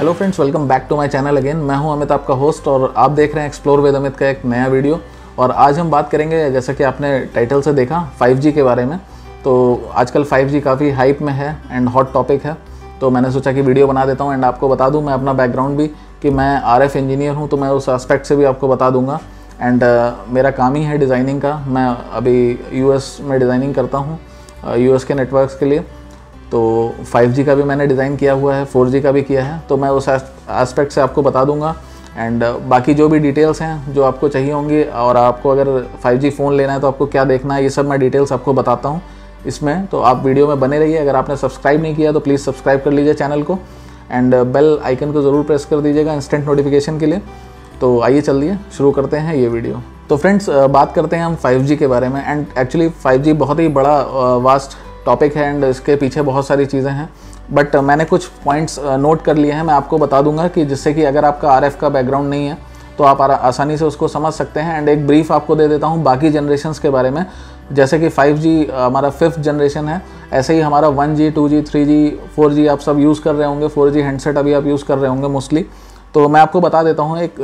Hello friends, welcome back to my channel again. मैं हूं अमित, आपका होस्ट, और आप देख रहे हैं एक्सप्लोर विद अमित का एक नया वीडियो। और आज हम बात करेंगे, जैसा कि आपने टाइटल से देखा, 5G के बारे में। तो आजकल 5G काफ़ी हाइप में है एंड हॉट टॉपिक है, तो मैंने सोचा कि वीडियो बना देता हूँ। एंड आपको बता दूँ मैं अपना बैकग्राउंड भी, कि मैं RF इंजीनियर हूँ, तो मैं उस एस्पेक्ट से भी आपको बता दूँगा। एंड मेरा काम ही है डिज़ाइनिंग का। मैं अभी US में डिज़ाइनिंग करता हूँ, US के नेटवर्क्स के लिए। तो 5G का भी मैंने डिज़ाइन किया हुआ है, 4G का भी किया है, तो मैं उस एस्पेक्ट से आपको बता दूंगा। एंड बाकी जो भी डिटेल्स हैं जो आपको चाहिए होंगी, और आपको अगर 5G फ़ोन लेना है तो आपको क्या देखना है, ये सब मैं डिटेल्स आपको बताता हूँ इसमें। तो आप वीडियो में बने रहिए। अगर आपने सब्सक्राइब नहीं किया तो प्लीज़ सब्सक्राइब कर लीजिए चैनल को, एंड बेल आइकन को ज़रूर प्रेस कर दीजिएगा इंस्टेंट नोटिफिकेशन के लिए। तो आइए चलिए शुरू करते हैं ये वीडियो। तो फ्रेंड्स, बात करते हैं हम 5G के बारे में। एंड एक्चुअली 5G बहुत ही बड़ा वास्ट टॉपिक है, एंड इसके पीछे बहुत सारी चीज़ें हैं। बट मैंने कुछ पॉइंट्स नोट कर लिए हैं, मैं आपको बता दूंगा, कि जिससे कि अगर आपका आरएफ का बैकग्राउंड नहीं है तो आप आसानी से उसको समझ सकते हैं। एंड एक ब्रीफ आपको दे देता हूं बाकी जनरेशन्स के बारे में। जैसे कि 5G हमारा 5th जनरेशन है, ऐसे ही हमारा 1G, 2G, 3G, 4G आप सब यूज़ कर रहे होंगे। 4G हैंडसेट अभी आप यूज़ कर रहे होंगे मोस्टली। तो मैं आपको बता देता हूँ एक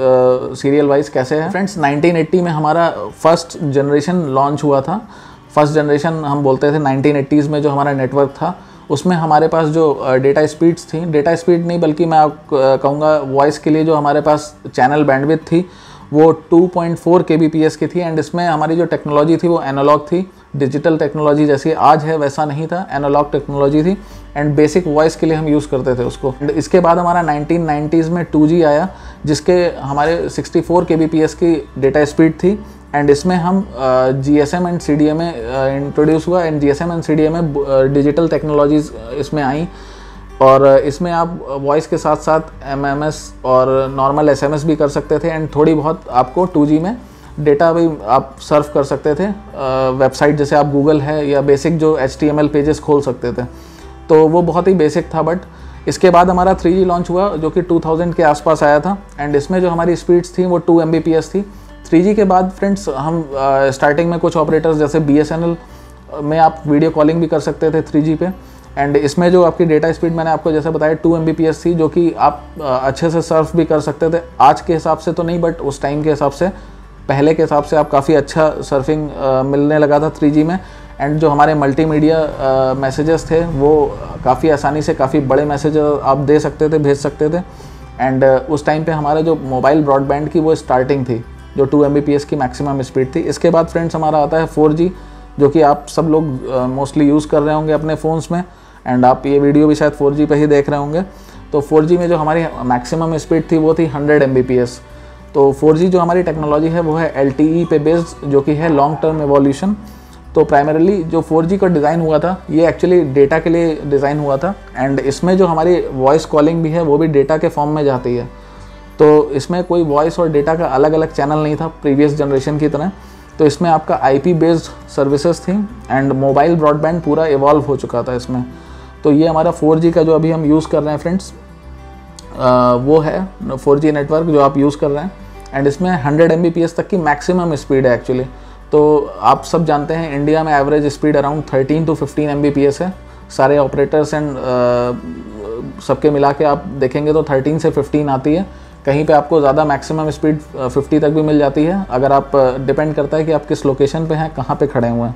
सीरियल वाइज कैसे है। फ्रेंड्स, 1980 में हमारा फर्स्ट जनरेशन लॉन्च हुआ था। फर्स्ट जनरेशन हम बोलते थे 1980s में। जो हमारा नेटवर्क था उसमें हमारे पास जो डेटा स्पीड्स थी, डेटा स्पीड नहीं बल्कि मैं कहूँगा वॉइस के लिए जो हमारे पास चैनल बैंडविड्थ थी वो 2.4 kbps की थी। एंड इसमें हमारी जो टेक्नोलॉजी थी वो एनालॉग थी। डिजिटल टेक्नोलॉजी जैसी आज है वैसा नहीं था, एनालॉग टेक्नोलॉजी थी। एंड बेसिक वॉइस के लिए हम यूज़ करते थे उसको। एंड इसके बाद हमारा 1990s में 2G आया, जिसके हमारे 64 kbps की डेटा स्पीड थी। एंड इसमें हम GSM एंड CDMA इंट्रोड्यूस हुआ। And GSM and CDMA digital technologies इसमें आई, और इसमें आप वॉइस के साथ साथ MMS और नॉर्मल SMS भी कर सकते थे। एंड थोड़ी बहुत आपको 2G में डेटा भी आप सर्व कर सकते थे, वेबसाइट जैसे आप गूगल है, या बेसिक जो HTML पेजेस खोल सकते थे। तो वो बहुत ही बेसिक था। बट इसके बाद हमारा 3G लॉन्च हुआ, जो कि 2000 के आसपास आया था। एंड इसमें जो हमारी स्पीड्स थी वो 2 mbps थी। 3G के बाद फ्रेंड्स हम स्टार्टिंग में कुछ ऑपरेटर्स जैसे BSNL में आप वीडियो कॉलिंग भी कर सकते थे 3G पे। एंड इसमें जो आपकी डेटा स्पीड मैंने आपको जैसे बताया 2 mbps थी, जो कि आप अच्छे से सर्फ भी कर सकते थे। आज के हिसाब से तो नहीं, बट उस टाइम के हिसाब से, पहले के हिसाब से आप काफ़ी अच्छा सर्फिंग मिलने लगा था 3G में। एंड जो हमारे मल्टीमीडिया मैसेजेस थे वो काफ़ी आसानी से, काफ़ी बड़े मैसेज आप दे सकते थे, भेज सकते थे। एंड उस टाइम पे हमारा जो मोबाइल ब्रॉडबैंड की वो स्टार्टिंग थी, जो 2 mbps की मैक्सिमम स्पीड थी। इसके बाद फ्रेंड्स हमारा आता है 4G, जो कि आप सब लोग मोस्टली यूज़ कर रहे होंगे अपने फ़ोन्स में। एंड आप ये वीडियो भी शायद 4G पे ही देख रहे होंगे। तो 4G में जो हमारी मैक्सिमम स्पीड थी वो थी 100 mbps। तो 4G जो हमारी टेक्नोलॉजी है वो है LTE पे बेस्ड, जो कि है लॉन्ग टर्म एवोल्यूशन। तो प्राइमरीली जो 4G का डिज़ाइन हुआ था ये एक्चुअली डेटा के लिए डिज़ाइन हुआ था। एंड इसमें जो हमारी वॉइस कॉलिंग भी है वो भी डेटा के फॉर्म में जाती है। तो इसमें कोई वॉइस और डेटा का अलग अलग चैनल नहीं था प्रीवियस जनरेशन की तरह। तो इसमें आपका IP बेस्ड सर्विसेज थी, एंड मोबाइल ब्रॉडबैंड पूरा इवॉल्व हो चुका था इसमें। तो ये हमारा 4G का जो अभी हम यूज़ कर रहे हैं फ्रेंड्स, वो है 4G नेटवर्क जो आप यूज़ कर रहे हैं। एंड इसमें 100 mbps तक की मैक्सिमम स्पीड है एक्चुअली। तो आप सब जानते हैं इंडिया में average speed around 13 to 15 mbps है। सारे ऑपरेटर्स एंड सबके मिला के आप देखेंगे तो 13 से 15 आती है। कहीं पे आपको ज़्यादा मैक्सिमम स्पीड 50 तक भी मिल जाती है, अगर आप डिपेंड करता है कि आप किस लोकेशन पे हैं, कहाँ पे खड़े हुए हैं।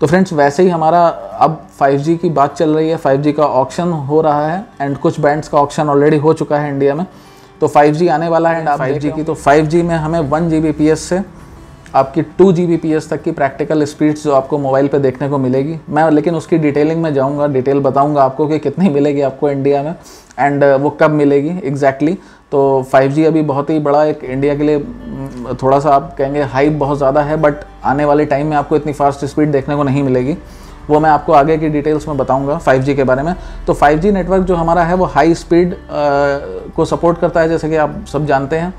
तो फ्रेंड्स, वैसे ही हमारा अब 5G की बात चल रही है, 5G का ऑक्शन हो रहा है। एंड कुछ बैंड्स का ऑक्शन ऑलरेडी हो चुका है इंडिया में। तो 5G आने वाला है। 5G की तो 5G में हमें 1 gbps से आपकी 2 gbps तक की प्रैक्टिकल स्पीड्स जो आपको मोबाइल पे देखने को मिलेगी। मैं लेकिन उसकी डिटेलिंग में जाऊंगा, डिटेल बताऊंगा आपको कि कितनी मिलेगी आपको इंडिया में, एंड वो कब मिलेगी एग्जैक्टली। तो 5G अभी बहुत ही बड़ा एक इंडिया के लिए, थोड़ा सा आप कहेंगे हाइप बहुत ज़्यादा है, बट आने वाले टाइम में आपको इतनी फास्ट स्पीड देखने को नहीं मिलेगी। वो मैं आपको आगे की डिटेल्स में बताऊंगा 5G के बारे में। तो 5G नेटवर्क जो हमारा है वो हाई स्पीड को सपोर्ट करता है, जैसे कि आप सब जानते हैं।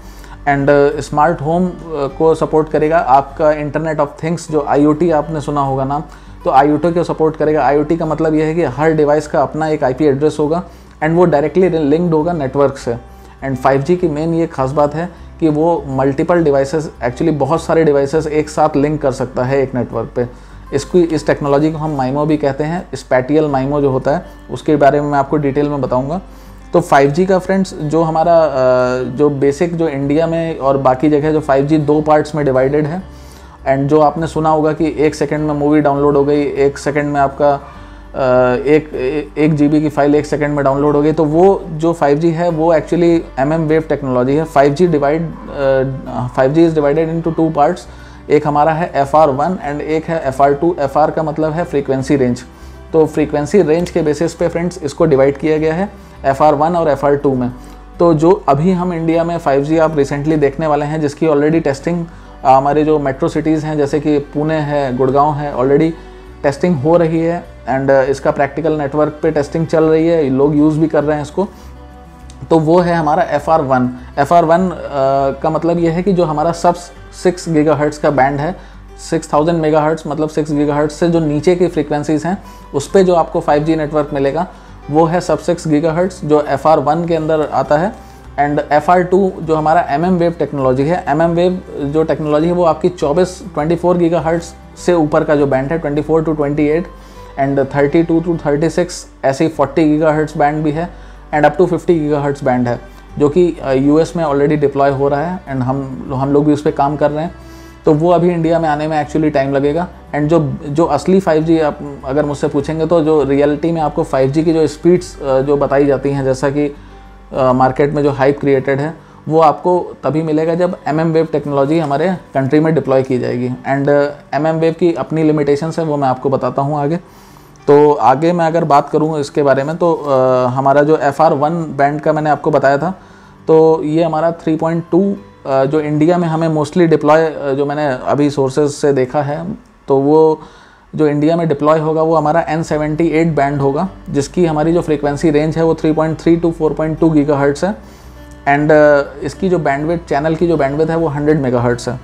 एंड स्मार्ट होम को सपोर्ट करेगा। आपका इंटरनेट ऑफ थिंग्स जो IoT आपने सुना होगा नाम, तो IoT को सपोर्ट करेगा। IoT का मतलब यह है कि हर डिवाइस का अपना एक IP एड्रेस होगा, एंड वो डायरेक्टली लिंक्ड होगा नेटवर्क से। एंड 5G की मेन ये खास बात है कि वो मल्टीपल डिवाइसेस, एक्चुअली बहुत सारे डिवाइसेस एक साथ लिंक कर सकता है एक नेटवर्क पे। इस टेक्नोलॉजी को हम माइमो भी कहते हैं, स्पैटियल माइमो जो होता है, उसके बारे में मैं आपको डिटेल में बताऊंगा। तो 5G का फ्रेंड्स जो हमारा जो बेसिक जो इंडिया में और बाकी जगह जो 5G दो पार्ट्स में डिवाइडेड है, एंड जो आपने सुना होगा कि एक सेकंड में मूवी डाउनलोड हो गई, एक सेकंड में आपका एक GB की फ़ाइल एक सेकंड में डाउनलोड हो गई, तो वो जो 5G है वो एक्चुअली mmWave टेक्नोलॉजी है। 5G is divided into two parts, एक हमारा है FR1 एंड एक है FR2। FR का मतलब है फ्रीक्वेंसी रेंज, तो फ्रीक्वेंसी रेंज के बेसिस पे फ्रेंड्स इसको डिवाइड किया गया है FR1 और FR2 में। तो जो अभी हम इंडिया में 5G आप रिसेंटली देखने वाले हैं, जिसकी ऑलरेडी टेस्टिंग हमारे जो मेट्रो सिटीज़ हैं जैसे कि पुणे है, गुड़गांव है, ऑलरेडी टेस्टिंग हो रही है एंड इसका प्रैक्टिकल नेटवर्क पे टेस्टिंग चल रही है, लोग यूज़ भी कर रहे हैं इसको। तो वो है हमारा FR1। FR1 का मतलब ये है कि जो हमारा सब 6 GHz का बैंड है, 6000 MHz मतलब 6 GHz से जो नीचे की फ्रीक्वेंसीज़ हैं उस पर जो आपको 5G नेटवर्क मिलेगा वो है सब 6 GHz जो FR1 के अंदर आता है। एंड FR2 जो हमारा mmWave टेक्नोलॉजी है, mmWave जो टेक्नोलॉजी है वो आपकी 24 GHz से ऊपर का जो बैंड है 24 to 28 एंड 32 to 36, ऐसे ही 40 GHz बैंड भी है and up to 50 GHz band है, जो कि US में ऑलरेडी डिप्लॉय हो रहा है एंड हम लोग भी उस पर काम कर रहे हैं। तो वो अभी इंडिया में आने में एक्चुअली टाइम लगेगा। एंड जो असली 5G आप अगर मुझसे पूछेंगे तो जो रियलिटी में आपको 5G की जो स्पीड्स जो बताई जाती हैं, जैसा कि मार्केट में जो हाइप क्रिएटेड है, वो आपको तभी मिलेगा जब mmWave टेक्नोलॉजी हमारे कंट्री में डिप्लॉय की जाएगी। एंड mmWave की अपनी लिमिटेशंस है, वो मैं आपको बताता हूँ आगे। तो आगे मैं अगर बात करूँ इसके बारे में तो हमारा जो FR1 बैंड का मैंने आपको बताया था, तो ये हमारा 3.2 जो इंडिया में हमें मोस्टली डिप्लॉय, जो मैंने अभी सोर्सेज से देखा है, तो वो जो इंडिया में डिप्लॉय होगा वो हमारा n78 बैंड होगा, जिसकी हमारी जो फ्रीक्वेंसी रेंज है वो 3.3 टू 4.2 GHz है एंड इसकी जो बैंडविड्थ, चैनल की जो बैंडविड्थ है वो 100 MHz है।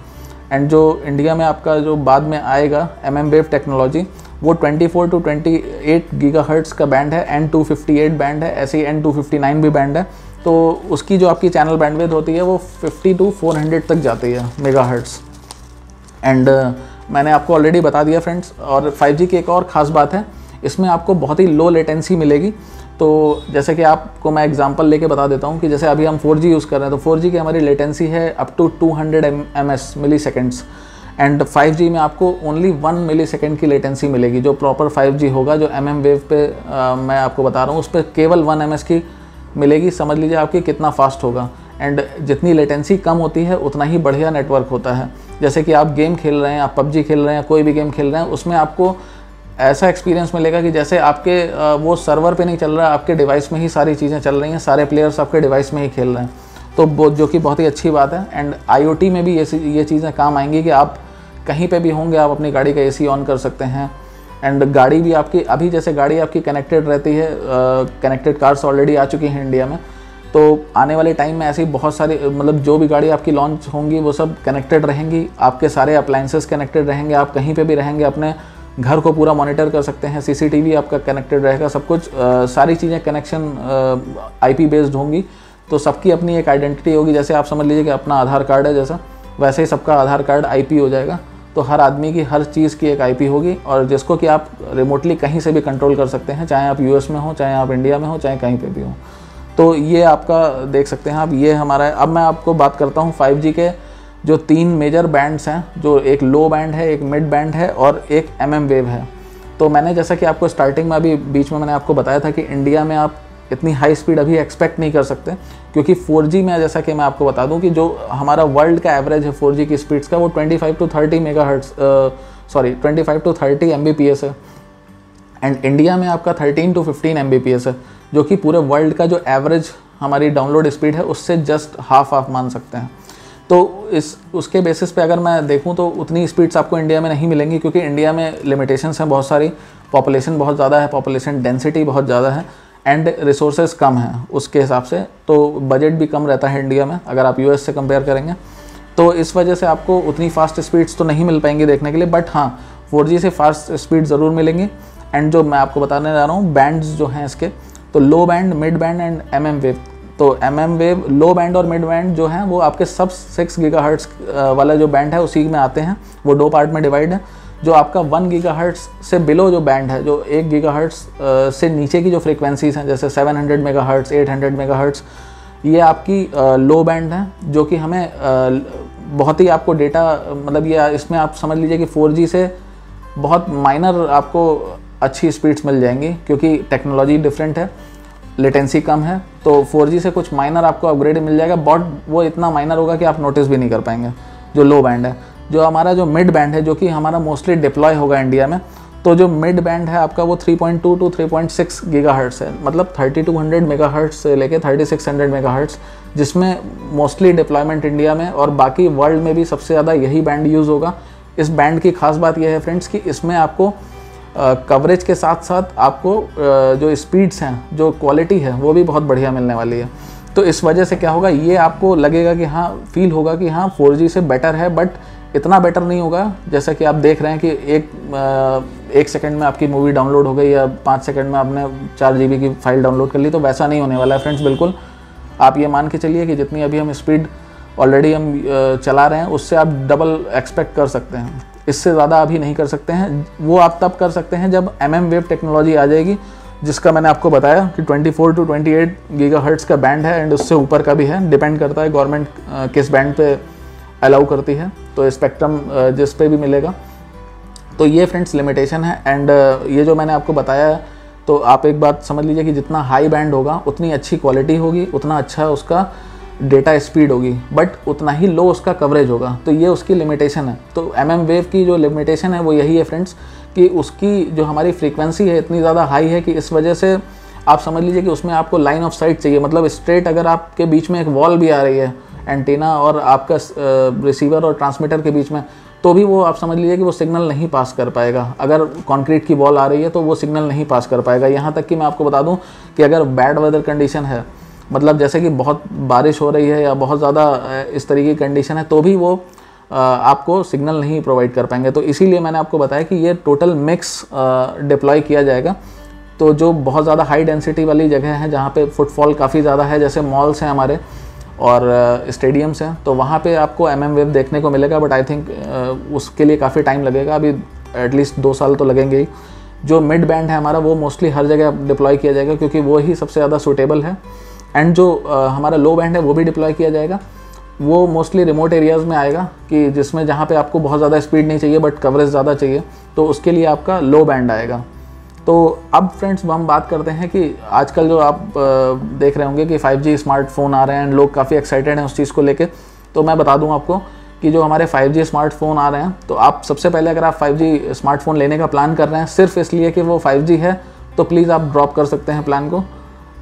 एंड जो इंडिया में आपका जो बाद में आएगा mmWave टेक्नोलॉजी, वो 24 टू 28 GHz का बैंड है, n258 बैंड है, ऐसे ही n259 भी बैंड है, तो उसकी जो आपकी चैनल बैंडविड्थ होती है वो 50 टू 400 तक जाती है मेगाहर्ट्ज़। एंड मैंने आपको ऑलरेडी बता दिया फ्रेंड्स। और 5G की एक और ख़ास बात है, इसमें आपको बहुत ही लो लेटेंसी मिलेगी। तो जैसे कि आपको मैं एग्जांपल लेके बता देता हूँ कि जैसे अभी हम 4G यूज़ कर रहे हैं, तो 4G की हमारी लेटेंसी है अप टू 200 मिलीसेकेंड्स एंड 5G में आपको ओनली 1 मिलीसेकेंड की लेटेंसी मिलेगी। जो प्रॉपर 5G होगा, जो mmWave पे मैं आपको बता रहा हूँ, उस पर केवल 1 ms की मिलेगी। समझ लीजिए आपकी कितना फास्ट होगा। एंड जितनी लेटेंसी कम होती है उतना ही बढ़िया नेटवर्क होता है। जैसे कि आप गेम खेल रहे हैं, आप PUBG खेल रहे हैं, कोई भी गेम खेल रहे हैं, उसमें आपको ऐसा एक्सपीरियंस मिलेगा कि जैसे आपके वो सर्वर पे नहीं चल रहा, आपके डिवाइस में ही सारी चीज़ें चल रही हैं, सारे प्लेयर्स आपके डिवाइस में ही खेल रहे हैं, तो जो कि बहुत ही अच्छी बात है। एंड IoT में भी ये चीज़ें काम आएंगी कि आप कहीं पर भी होंगे, आप अपनी गाड़ी का AC ऑन कर सकते हैं। एंड गाड़ी भी आपकी, अभी जैसे गाड़ी आपकी कनेक्टेड रहती है, कनेक्टेड कार्स ऑलरेडी आ चुकी हैं इंडिया में, तो आने वाले टाइम में ऐसी बहुत सारी, मतलब जो भी गाड़ी आपकी लॉन्च होंगी वो सब कनेक्टेड रहेंगी, आपके सारे अप्लायंसेस कनेक्टेड रहेंगे, आप कहीं पे भी रहेंगे अपने घर को पूरा मॉनिटर कर सकते हैं, CCTV आपका कनेक्टेड रहेगा, सब कुछ सारी चीज़ें कनेक्शन IP बेस्ड होंगी, तो सबकी अपनी एक आइडेंटिटी होगी। जैसे आप समझ लीजिए कि अपना आधार कार्ड है जैसा, वैसे ही सबका आधार कार्ड IP हो जाएगा, तो हर आदमी की हर चीज़ की एक IP होगी, और जिसको कि आप रिमोटली कहीं से भी कंट्रोल कर सकते हैं, चाहे आप US में हो, चाहे आप इंडिया में हो, चाहे कहीं पे भी हो। तो ये आपका देख सकते हैं आप, ये हमारा है। अब मैं आपको बात करता हूँ 5G के जो 3 मेजर बैंड्स हैं, जो एक लो बैंड है, एक मिड बैंड है और एक mmWave है। तो मैंने जैसा कि आपको स्टार्टिंग में, अभी बीच में मैंने आपको बताया था कि इंडिया में आप इतनी हाई स्पीड अभी एक्सपेक्ट नहीं कर सकते, क्योंकि 4G में, जैसा कि मैं आपको बता दूं कि जो हमारा वर्ल्ड का एवरेज है 4G की स्पीड्स का, वो 25 to 30 Mbps है एंड इंडिया में आपका 13 to 15 Mbps है, जो कि पूरे वर्ल्ड का जो एवरेज हमारी डाउनलोड स्पीड है उससे जस्ट हाफ मान सकते हैं। तो उसके बेसिस पे अगर मैं देखूं तो उतनी स्पीड्स आपको इंडिया में नहीं मिलेंगी, क्योंकि इंडिया में लिमिटेशंस हैं बहुत सारी, पॉपुलेशन बहुत ज़्यादा है, पॉपुलेशन डेंसिटी बहुत ज़्यादा है एंड रिसोर्सेज कम हैं उसके हिसाब से, तो बजट भी कम रहता है इंडिया में अगर आप US से कंपेयर करेंगे, तो इस वजह से आपको उतनी फास्ट स्पीड्स तो नहीं मिल पाएंगी देखने के लिए, बट हाँ 4G से फास्ट स्पीड ज़रूर मिलेंगी। एंड जो मैं आपको बताने जा रहा हूँ बैंड्स जो हैं इसके, तो low band, mid band and mmWave। तो mmWave, लो बैंड और मिड बैंड जो हैं वो आपके सब 6 GHz वाला जो बैंड है उसी में आते हैं, वो दो पार्ट में डिवाइड है। जो आपका 1 GHz से बिलो जो बैंड है, जो 1 GHz से नीचे की जो फ्रिक्वेंसीज़ हैं जैसे 700 MHz, 800 MHz, ये आपकी लो बैंड है, जो कि हमें बहुत ही आपको डेटा, मतलब ये इसमें आप समझ लीजिए कि 4G से बहुत माइनर आपको अच्छी स्पीड्स मिल जाएंगी, क्योंकि टेक्नोलॉजी डिफरेंट है, लेटेंसी कम है, तो 4G से कुछ माइनर आपको अपग्रेड मिल जाएगा, बट वो इतना माइनर होगा कि आप नोटिस भी नहीं कर पाएंगे, जो लो बैंड है। जो हमारा जो मिड बैंड है, जो कि हमारा मोस्टली डिप्लॉय होगा इंडिया में, तो जो मिड बैंड है आपका वो 3.2 टू 3.6 गीगाहर्ट्ज़ है, मतलब 3200 मेगाहर्ट्ज़ से लेके 3600 मेगाहर्ट्ज़, जिसमें मोस्टली डिप्लॉयमेंट इंडिया में और बाकी वर्ल्ड में भी सबसे ज़्यादा यही बैंड यूज़ होगा। इस बैंड की खास बात यह है फ्रेंड्स कि इसमें आपको कवरेज के साथ साथ आपको जो स्पीड्स हैं, जो क्वालिटी है, वो भी बहुत बढ़िया मिलने वाली है। तो इस वजह से क्या होगा, ये आपको लगेगा कि हाँ, फील होगा कि हाँ 4G से बेटर है, बट इतना बेटर नहीं होगा। जैसा कि आप देख रहे हैं कि एक सेकंड में आपकी मूवी डाउनलोड हो गई या 5 सेकंड में आपने 4 GB की फ़ाइल डाउनलोड कर ली, तो वैसा नहीं होने वाला है फ्रेंड्स। बिल्कुल आप ये मान के चलिए कि जितनी अभी हम स्पीड ऑलरेडी हम चला रहे हैं, उससे आप डबल एक्सपेक्ट कर सकते हैं, इससे ज़्यादा अभी नहीं कर सकते हैं। वो आप तब कर सकते हैं जब mmWave टेक्नोलॉजी आ जाएगी, जिसका मैंने आपको बताया कि 24 टू 28 गीगाहर्ट्ज़ का बैंड है एंड उससे ऊपर का भी है, डिपेंड करता है गवर्नमेंट किस बैंड पे अलाउ करती है, तो स्पेक्ट्रम जिस पे भी मिलेगा। तो ये फ्रेंड्स लिमिटेशन है एंड ये जो मैंने आपको बताया है, तो आप एक बात समझ लीजिए कि जितना हाई बैंड होगा उतनी अच्छी क्वालिटी होगी, उतना अच्छा उसका डेटा स्पीड होगी, बट उतना ही लो उसका कवरेज होगा, तो ये उसकी लिमिटेशन है। तो mmWave की जो लिमिटेशन है वो यही है फ्रेंड्स कि उसकी जो हमारी फ्रीक्वेंसी है इतनी ज़्यादा हाई है कि इस वजह से आप समझ लीजिए कि उसमें आपको लाइन ऑफ साइट चाहिए, मतलब स्ट्रेट। अगर आपके बीच में एक वॉल भी आ रही है एंटीना और आपका रिसीवर और ट्रांसमीटर के बीच में, तो भी वो आप समझ लीजिए कि वो सिग्नल नहीं पास कर पाएगा। अगर कॉन्क्रीट की वॉल आ रही है तो वो सिग्नल नहीं पास कर पाएगा। यहाँ तक कि मैं आपको बता दूं कि अगर बैड वेदर कंडीशन है, मतलब जैसे कि बहुत बारिश हो रही है या बहुत ज़्यादा इस तरीके की कंडीशन है, तो भी वो आपको सिग्नल नहीं प्रोवाइड कर पाएंगे। तो इसीलिए मैंने आपको बताया कि ये टोटल मिक्स डिप्लॉय किया जाएगा। तो जो बहुत ज़्यादा हाई डेंसिटी वाली जगह है, जहाँ पे फुटफॉल काफ़ी ज़्यादा है, जैसे मॉल्स हैं हमारे और स्टेडियम्स हैं, तो वहाँ पे आपको mmWave देखने को मिलेगा, बट आई थिंक उसके लिए काफ़ी टाइम लगेगा, अभी एटलीस्ट 2 साल तो लगेंगे ही। जो मिड बैंड है हमारा, वो मोस्टली हर जगह डिप्लॉय किया जाएगा, क्योंकि वो ही सबसे ज़्यादा सूटेबल है। एंड जो हमारा लो बैंड है वो भी डिप्लॉय किया जाएगा, वो मोस्टली रिमोट एरियाज़ में आएगा कि जिसमें जहाँ पे आपको बहुत ज़्यादा स्पीड नहीं चाहिए बट कवरेज ज़्यादा चाहिए, तो उसके लिए आपका लो बैंड आएगा। तो अब फ्रेंड्स हम बात करते हैं कि आजकल जो आप देख रहे होंगे कि 5G स्मार्टफोन आ रहे हैं, लोग काफ़ी एक्साइटेड हैं उस चीज़ को लेके। तो मैं बता दूं आपको कि जो हमारे 5G स्मार्टफोन आ रहे हैं, तो आप सबसे पहले अगर आप 5G स्मार्टफोन लेने का प्लान कर रहे हैं सिर्फ इसलिए कि वो 5G है, तो प्लीज़ आप ड्रॉप कर सकते हैं प्लान को।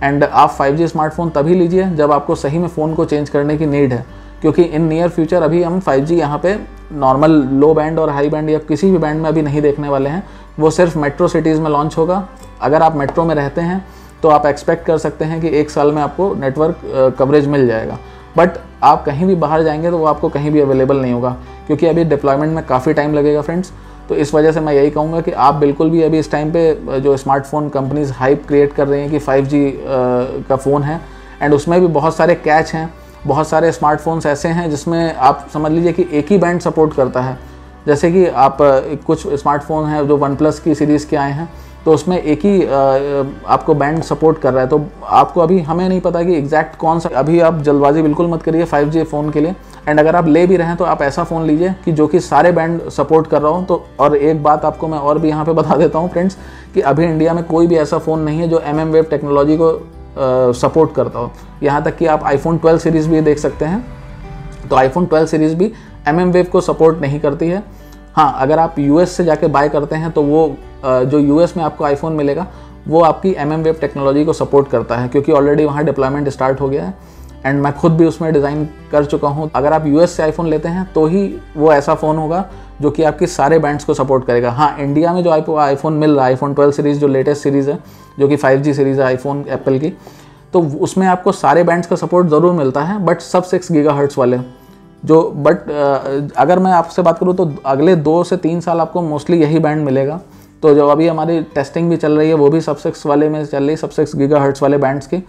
एंड आप 5G स्मार्टफोन तभी लीजिए जब आपको सही में फ़ोन को चेंज करने की नीड है, क्योंकि इन नियर फ्यूचर अभी हम 5G यहाँ पे नॉर्मल लो बैंड और हाई बैंड या किसी भी बैंड में अभी नहीं देखने वाले हैं। वो सिर्फ मेट्रो सिटीज़ में लॉन्च होगा। अगर आप मेट्रो में रहते हैं तो आप एक्सपेक्ट कर सकते हैं कि 1 साल में आपको नेटवर्क कवरेज मिल जाएगा, बट आप कहीं भी बाहर जाएंगे तो वो आपको कहीं भी अवेलेबल नहीं होगा, क्योंकि अभी डिप्लॉयमेंट में काफ़ी टाइम लगेगा फ्रेंड्स। तो इस वजह से मैं यही कहूँगा कि आप बिल्कुल भी अभी इस टाइम पे जो स्मार्टफोन कंपनीज़ हाइप क्रिएट कर रही हैं कि 5G का फ़ोन है, एंड उसमें भी बहुत सारे कैच हैं। बहुत सारे स्मार्टफोन्स ऐसे हैं जिसमें आप समझ लीजिए कि एक ही बैंड सपोर्ट करता है, जैसे कि आप कुछ स्मार्टफोन हैं जो OnePlus की सीरीज़ के आए हैं, तो उसमें एक ही आपको बैंड सपोर्ट कर रहा है। तो आपको अभी हमें नहीं पता कि एग्जैक्ट कौन सा, अभी आप जल्दबाजी बिल्कुल मत करिए 5G फ़ोन के लिए। एंड अगर आप ले भी रहे हैं तो आप ऐसा फ़ोन लीजिए कि जो कि सारे बैंड सपोर्ट कर रहा हो। तो और एक बात आपको मैं और भी यहाँ पे बता देता हूँ फ्रेंड्स कि अभी इंडिया में कोई भी ऐसा फ़ोन नहीं है जो mmWave टेक्नोलॉजी को सपोर्ट करता हो। यहाँ तक कि आप iPhone 12 सीरीज़ भी देख सकते हैं, तो iPhone 12 सीरीज़ भी mmWave को सपोर्ट नहीं करती है। हाँ, अगर आप US से जाके बाय करते हैं तो वो जो US में आपको iPhone मिलेगा वो आपकी mmWave टेक्नोलॉजी को सपोर्ट करता है, क्योंकि ऑलरेडी वहाँ डिप्लॉयमेंट स्टार्ट हो गया है एंड मैं खुद भी उसमें डिज़ाइन कर चुका हूँ। अगर आप US से iPhone लेते हैं तो ही वो ऐसा फ़ोन होगा जो कि आपकी सारे बैंड्स को सपोर्ट करेगा। हाँ, इंडिया में जो आपको iPhone मिल रहा है, iPhone 12 सीरीज़ जो लेटेस्ट सीरीज़ है, जो कि 5G सीरीज़ है iPhone एप्पल की, तो उसमें आपको सारे बैंड्स का सपोर्ट ज़रूर मिलता है, बट सब 6 GHz वाले जो। बट अगर मैं आपसे बात करूँ तो अगले 2 से 3 साल आपको मोस्टली यही बैंड मिलेगा। तो जो अभी हमारी टेस्टिंग भी चल रही है वो भी सब 6 वाले में चल रही है, सब 6 GHz वाले बैंड्स की।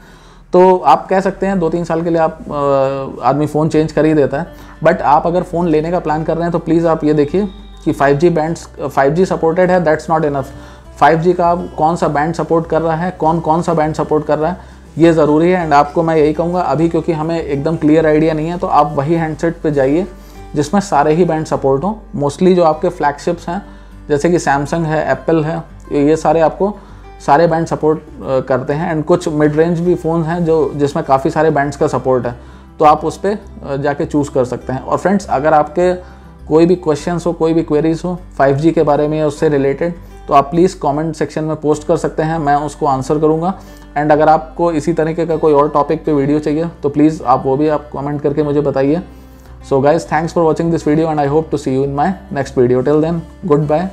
तो आप कह सकते हैं 2-3 साल के लिए आप आदमी फ़ोन चेंज कर ही देता है, बट आप अगर फ़ोन लेने का प्लान कर रहे हैं तो प्लीज़ आप ये देखिए कि 5G बैंड्स 5G सपोर्टेड है, दैट्स नॉट इनफ। 5G का कौन सा बैंड सपोर्ट कर रहा है, कौन सा बैंड सपोर्ट कर रहा है, ये ज़रूरी है। एंड आपको मैं यही कहूँगा अभी क्योंकि हमें एकदम क्लियर आइडिया नहीं है, तो आप वही हैंडसेट पे जाइए जिसमें सारे ही बैंड सपोर्ट हों। मोस्टली जो आपके फ्लैगशिप्स हैं जैसे कि सैमसंग है, एप्पल है, ये सारे आपको सारे बैंड सपोर्ट करते हैं। एंड कुछ मिड रेंज भी फ़ोन हैं जो जिसमें काफ़ी सारे बैंड्स का सपोर्ट है, तो आप उस पर जाके चूज़ कर सकते हैं। और फ्रेंड्स, अगर आपके कोई भी क्वेश्चंस हो, कोई भी क्वेरीज़ हो 5G के बारे में या उससे रिलेटेड, तो आप प्लीज़ कमेंट सेक्शन में पोस्ट कर सकते हैं, मैं उसको आंसर करूँगा। एंड अगर आपको इसी तरीके का कोई और टॉपिक पे वीडियो चाहिए तो प्लीज़ आप वो भी आप कमेंट करके मुझे बताइए। So guys, thanks for watching this video and I hope to see you in my next video. Till then, goodbye.